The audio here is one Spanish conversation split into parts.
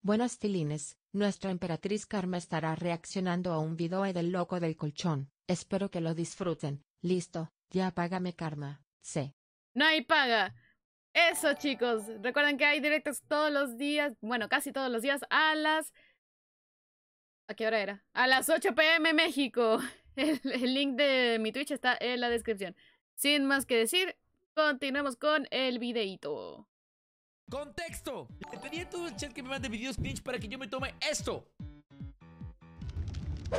Buenas tilines, nuestra emperatriz Karma estará reaccionando a un video del loco del colchón, espero que lo disfruten. Listo, ya págame Karma, sí. No hay paga. Eso chicos, recuerden que hay directos todos los días, bueno casi todos los días a las... ¿A qué hora era? A las 8 p.m. México. El link de mi Twitch está en la descripción. Sin más que decir, continuemos con el videíto. ¡Contexto! Le pedí a todo el chat que me mande videos cringe para que yo me tome esto.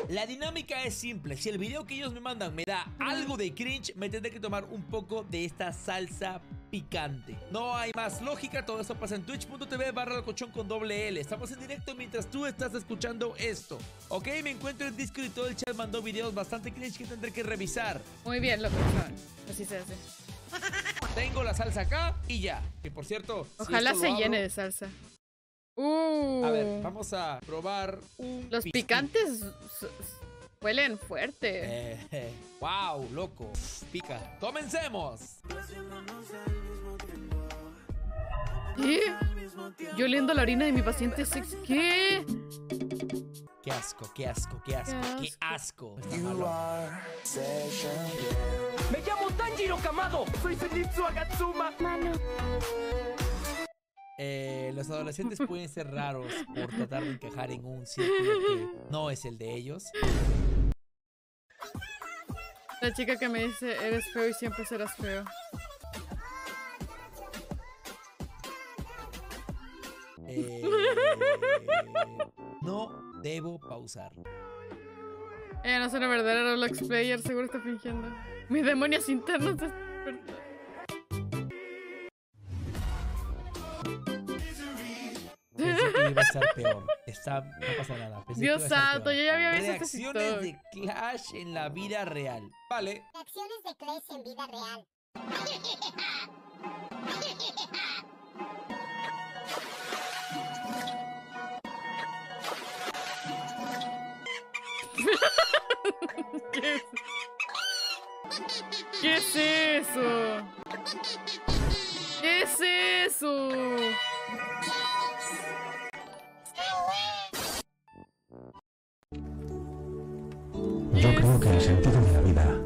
La dinámica es simple. Si el video que ellos me mandan me da algo de cringe, me tendré que tomar un poco de esta salsa picante. No hay más lógica, todo eso pasa en twitch.tv/locochón con doble L. Estamos en directo mientras tú estás escuchando esto. Ok, me encuentro en Discord y todo el chat mandó videos bastante cringe que tendré que revisar. Muy bien, locochón. Así se hace. Tengo la salsa acá y ya. Que por cierto... Ojalá si se llene de salsa. A ver, vamos a probar un... Los picantes huelen fuerte. Wow, loco. Pica. ¡Comencemos! ¿Qué? Yo oliendo la orina de mi paciente sexy. ¿Qué? Qué asco, qué asco, qué asco, qué asco. Qué asco. Me llamo Tanjiro Kamado. Soy Senitsu Agatsuma. Mano. Los adolescentes pueden ser raros por tratar de encajar en un círculo que no es el de ellos. La chica que me dice eres feo y siempre serás feo. No debo pausar. No es una verdadera Roblox player, seguro está fingiendo. Mis demonios internos despertaron. Pensé que iba a estar peor. No pasa nada. Pensé Dios santo, yo ya había visto este TikTok. Reacciones de Clash en la vida real. Vale. Reacciones de Clash en vida real. ¿Qué es? ¿Qué es eso? ¿Qué es eso? Yo creo que el sentido de la vida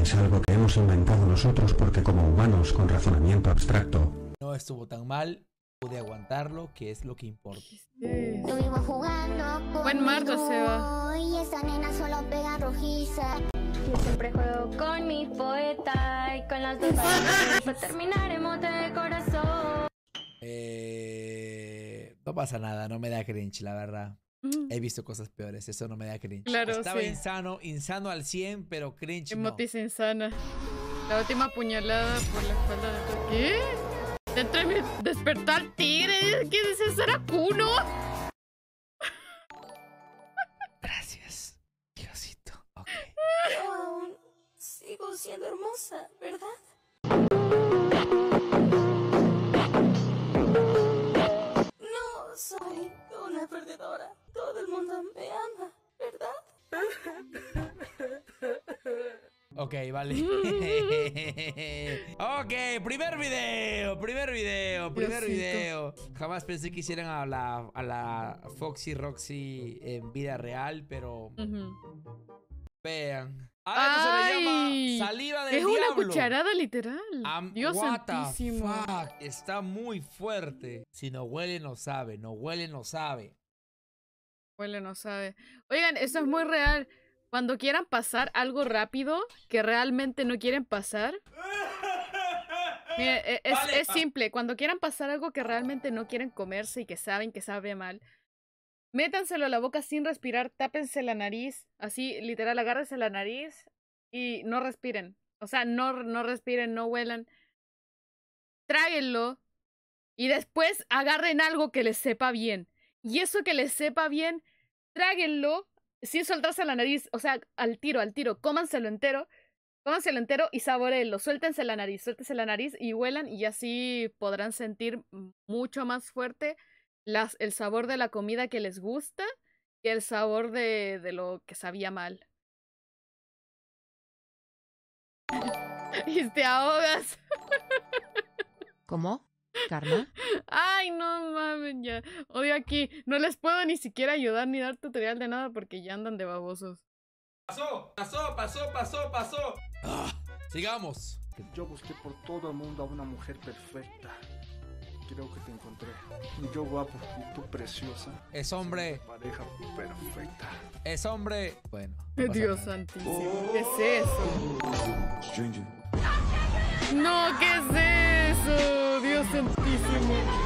es algo que hemos inventado nosotros porque como humanos con razonamiento abstracto. No estuvo tan mal, pude aguantarlo, que es lo que importa. Estuvimos jugando. Buen marzo se va. Y esa nena solo pega rojiza. Yo siempre juego con mi poeta y con las dos manos terminaremos de corazón. No pasa nada, no me da cringe, la verdad. He visto cosas peores, eso no me da cringe. Claro, estaba insano, insano al 100, pero cringe Emotiza no. Insana. La última puñalada por la espalda de tu... ¿Qué? Dentro de mi despertar tigre, ¿qué es eso? ¿Era Kuno? Gracias, Diosito. Okay. Yo aún sigo siendo hermosa, ¿verdad? No soy una perdedora. Todo el mundo me ama, ¿verdad? Ok, vale. Ok, primer video. Jamás pensé que hicieran a la Foxy Roxy en vida real, pero... Vean. Ahora se le llama saliva del diablo. Es una cucharada literal. Dios santísimo. Está muy fuerte. Si no huele, no sabe. Oigan, eso es muy real. Cuando quieran pasar algo rápido que realmente no quieren pasar. Mire, es simple. Cuando quieran pasar algo que realmente no quieren comerse y que saben que sabe mal, métanselo a la boca sin respirar, tápense la nariz, así literal, agárrense la nariz y no respiren. O sea, no respiren, no huelan. Tráguenlo y después agarren algo que les sepa bien. Y eso que les sepa bien, tráguenlo. Sin soltarse la nariz, o sea, al tiro, cómanselo entero y saboréenlo, suéltense la nariz y huelan y así podrán sentir mucho más fuerte el sabor de la comida que les gusta y el sabor de lo que sabía mal. Y te ahogas. ¿Cómo? ¿Karma? Ay, no mames. anden ya. Odio aquí. No les puedo ni siquiera ayudar ni dar tutorial de nada porque ya andan de babosos. Pasó. Sigamos. Yo busqué por todo el mundo a una mujer perfecta. Creo que te encontré. Yo guapo y tú preciosa. Es hombre. Pareja perfecta. Es hombre. Bueno. No, Dios santísimo. Oh. ¿Qué es eso? Stranger. No, ¿qué es eso? Dios santísimo.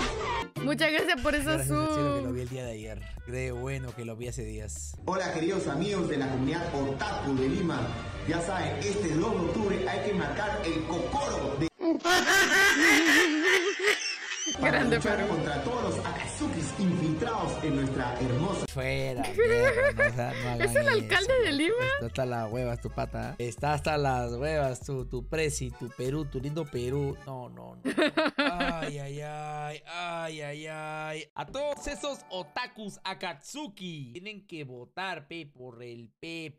Muchas gracias por eso, gracias al cielo que lo vi el día de ayer. Creo bueno que lo vi hace días. Hola, queridos amigos de la comunidad Otaku de Lima. Ya saben, este 2 de octubre hay que marcar el cocoro de... para luchar contra todos los Akatsukis infiltrados en nuestra hermosa... Fuera, mierda, no ¿es el alcalde eso, de Lima? Está hasta las huevas tu pata. Está hasta las huevas tu presi, tu Perú, tu lindo Perú. No. Ay. A todos esos otakus Akatsuki tienen que votar, por el P.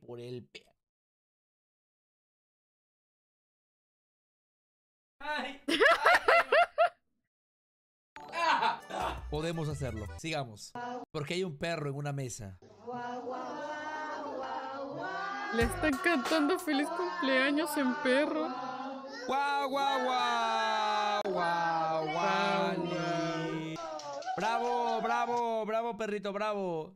Ay. Podemos hacerlo. Sigamos. Porque hay un perro en una mesa. Le están cantando feliz cumpleaños en perro. Guau, guau, guau, guau, guau. Bravo, bravo, bravo, perrito, bravo.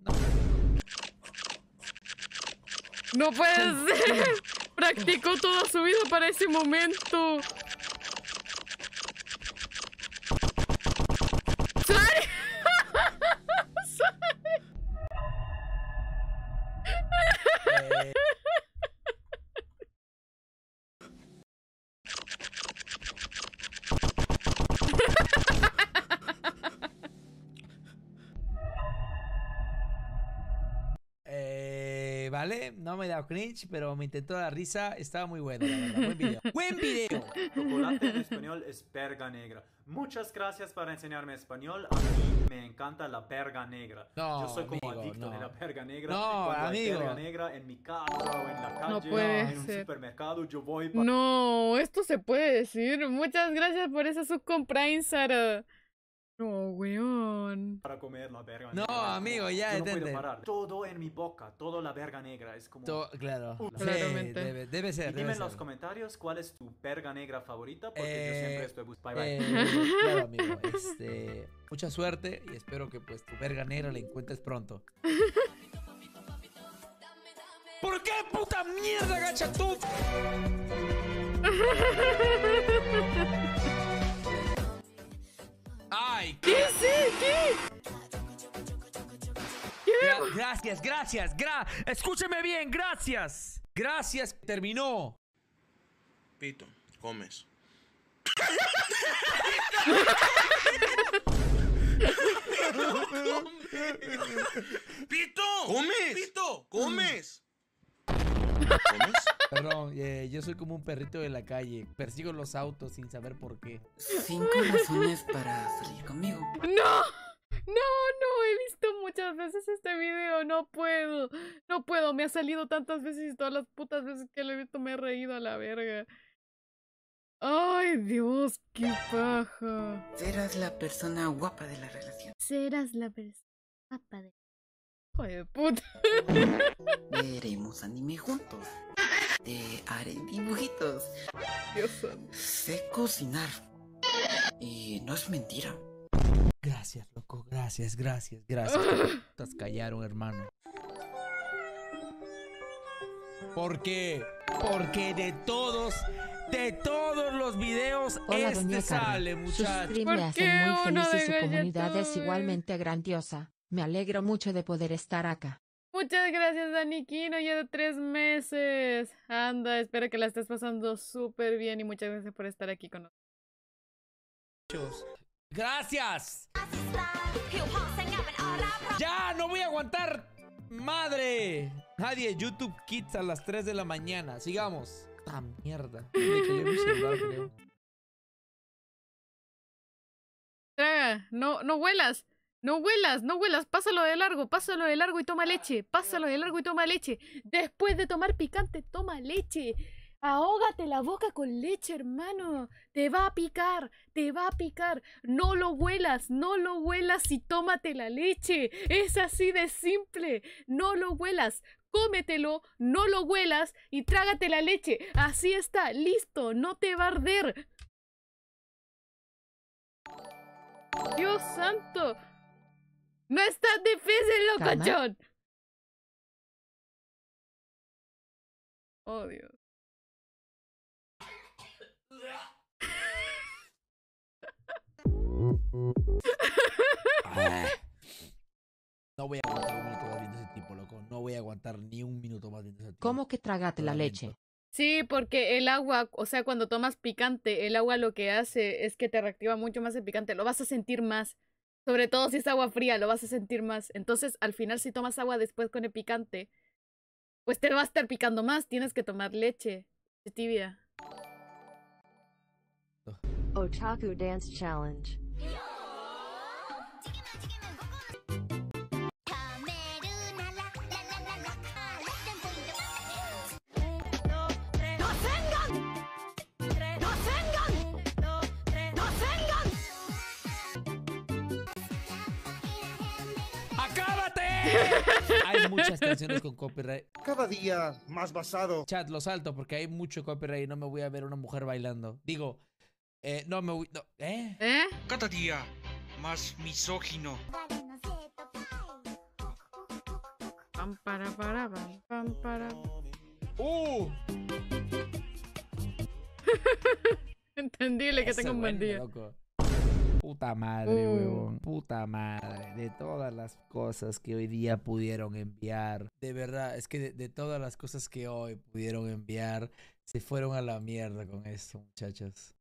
No puede ser. Practicó toda su vida para ese momento. ¿Vale? No me he dado cringe, pero me intentó la risa. Estaba muy bueno, la verdad. Buen video. ¡Buen video! Chocolate en español es perga negra. Muchas gracias por enseñarme español. A mí me encanta la perga negra. No, yo soy como amigo, adicto de la perga negra. No, amigo. La perga negra en mi casa o en la calle, no puede en un ser. Supermercado, yo voy... No, esto se puede decir. Muchas gracias por esa subcompra, Sara. No, weón. Para comer la verga negra. No, amigo, ya entiende. Todo en mi boca, toda la verga negra. Es como... claro. Claramente. Debe ser. Y dime en los comentarios cuál es tu verga negra favorita, porque yo siempre estoy buscando. Bye. Claro, amigo. Mucha suerte y espero que pues tu verga negra la encuentres pronto. ¿Por qué puta mierda, gacha tú? ¡Ay! ¿Qué? Gracias. Escúcheme bien, gracias. Gracias, terminó. Pito, comes. Pito, comes. Pito, comes. Perdón, yo soy como un perrito de la calle. Persigo los autos sin saber por qué. 5 razones para salir conmigo. No, he visto muchas veces este video. No puedo, me ha salido tantas veces y todas las putas veces que lo he visto me he reído a la verga. Ay, Dios, qué paja. Serás la persona guapa de la relación. Serás la persona guapa de... Joder, puta. Veremos anime juntos. Te haré dibujitos. Dios santo. Sé cocinar. Y no es mentira. Gracias, loco. Gracias. Putas callaron, hermano. ¿Por qué? Porque de todos los videos hola, doña sale, muchachos. Sus streams me hacen muy feliz y su comunidad es igualmente grandiosa. Me alegro mucho de poder estar acá. Muchas gracias, Daniquino. Ya de 3 meses. Anda, espero que la estés pasando súper bien y muchas gracias por estar aquí con nosotros. ¡Gracias! ¡Ya! ¡No voy a aguantar! ¡Madre! Nadie, YouTube Kids a las 3 de la mañana. Sigamos. ¡Ah, mierda! Me quedé mi celular, creo. Traga, no huelas. No huelas, pásalo de largo y toma leche. Después de tomar picante, toma leche. Ahógate la boca con leche, hermano. Te va a picar, te va a picar. No lo huelas, no lo huelas y tómate la leche. Es así de simple. No lo huelas, cómetelo, no lo huelas y trágate la leche. Así está, listo, no te va a arder. Dios santo. No es tan difícil, locochón. Oh, Dios. No voy a aguantar un minuto más viendo ese tipo, loco. No voy a aguantar ni un minuto más viendo ese tipo. ¿Cómo que tragate la leche? Sí, porque el agua, o sea, cuando tomas picante, el agua lo que hace es que te reactiva mucho más el picante. Lo vas a sentir más. Sobre todo si es agua fría, lo vas a sentir más. Entonces, al final, si tomas agua después con el picante, pues te va a estar picando más. Tienes que tomar leche tibia. Otaku Dance Challenge. Hay muchas canciones con copyright. Cada día más basado. Chat, lo salto porque hay mucho copyright y no me voy a ver una mujer bailando. Digo, no me voy... No, ¿eh? Cada día más misógino. Pam, para, pam, para. Entendible que tengo un buen día. Loco. Puta madre, huevón. Puta madre. De todas las cosas que hoy día pudieron enviar. De verdad, es que de todas las cosas que hoy pudieron enviar, se fueron a la mierda con esto, muchachos.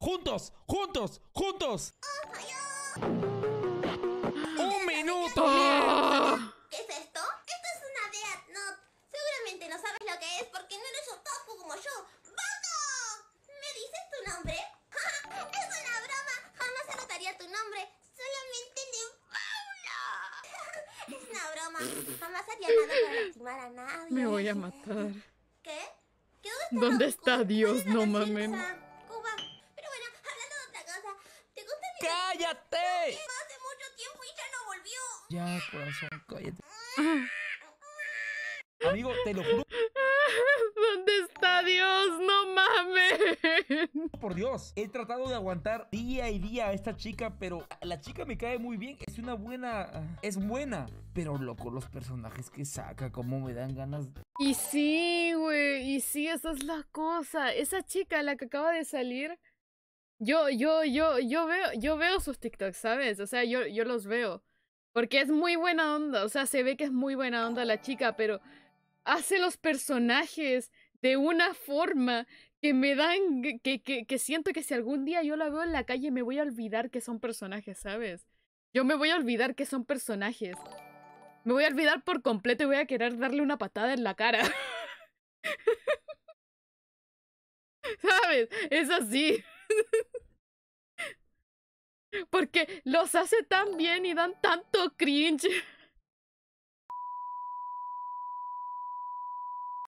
¡Juntos! ¡Juntos! ¡Juntos! ¡Un minuto! ¿Qué es esto? Esto es una death note. Seguramente no sabes lo que es porque no eres otaku como yo. ¡Bato! ¿Me dices tu nombre? ¡Es una broma! Jamás anotaría tu nombre. Solamente Paula. Es una broma. Jamás haría nada para lastimar a nadie. Me voy a matar. ¿Qué? ¿Dónde está Dios? No mames. ¡Cállate! Hace mucho tiempo y ya no volvió. Ya, corazón, cállate. Amigo, te lo juro. ¿Dónde está Dios? ¡No mames! Por Dios, he tratado de aguantar día y día a esta chica, pero la chica me cae muy bien. Es una buena... Es buena. Pero, loco, los personajes que saca, cómo me dan ganas... Y sí, güey, y sí, esa es la cosa. Esa chica, la que acaba de salir... Yo veo sus TikToks, ¿sabes? O sea, yo los veo. Porque es muy buena onda. O sea, se ve que es muy buena onda la chica, pero hace los personajes de una forma que me dan... Que siento que si algún día yo la veo en la calle me voy a olvidar que son personajes, ¿sabes? Yo me voy a olvidar que son personajes. Me voy a olvidar por completo y voy a querer darle una patada en la cara. ¿Sabes? Es así. Porque los hace tan bien y dan tanto cringe.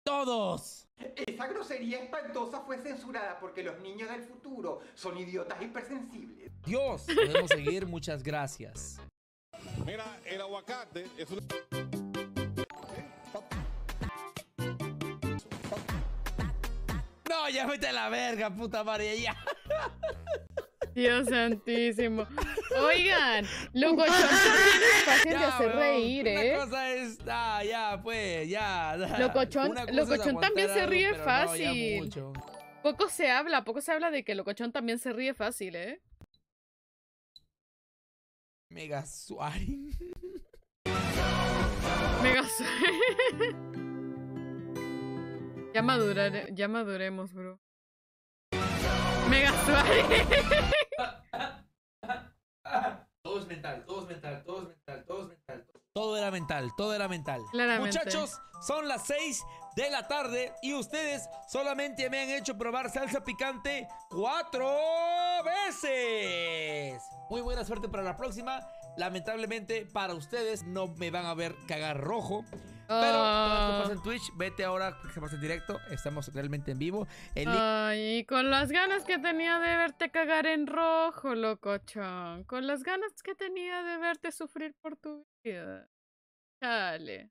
¡Todos! Esa grosería espantosa fue censurada porque los niños del futuro son idiotas hipersensibles. Dios, podemos seguir, muchas gracias. Mira, el aguacate es un... No, ya vete a la verga, puta madre, ya. Dios santísimo. Oigan, locochón también es fácil de hacer reír, Una cosa es... Ah, ya, pues, ya. Locochón también se ríe fácil. No, poco se habla de que locochón también se ríe fácil, Mega Suárez. Mega Suárez. Ya maduremos, bro. Mega Suárez. Todo es mental, todo es mental, todo es mental, todo es mental. Todo era mental, todo era mental. Claramente. Muchachos, son las 6 de la tarde y ustedes solamente me han hecho probar salsa picante 4 veces. Muy buena suerte para la próxima. Lamentablemente para ustedes no me van a ver cagar rojo. Pero todo esto pasa en Twitch. Vete ahora que estamos en directo. Estamos realmente en vivo. Ay, con las ganas que tenía de verte cagar en rojo, locochón. Con las ganas que tenía de verte sufrir por tu vida. Dale.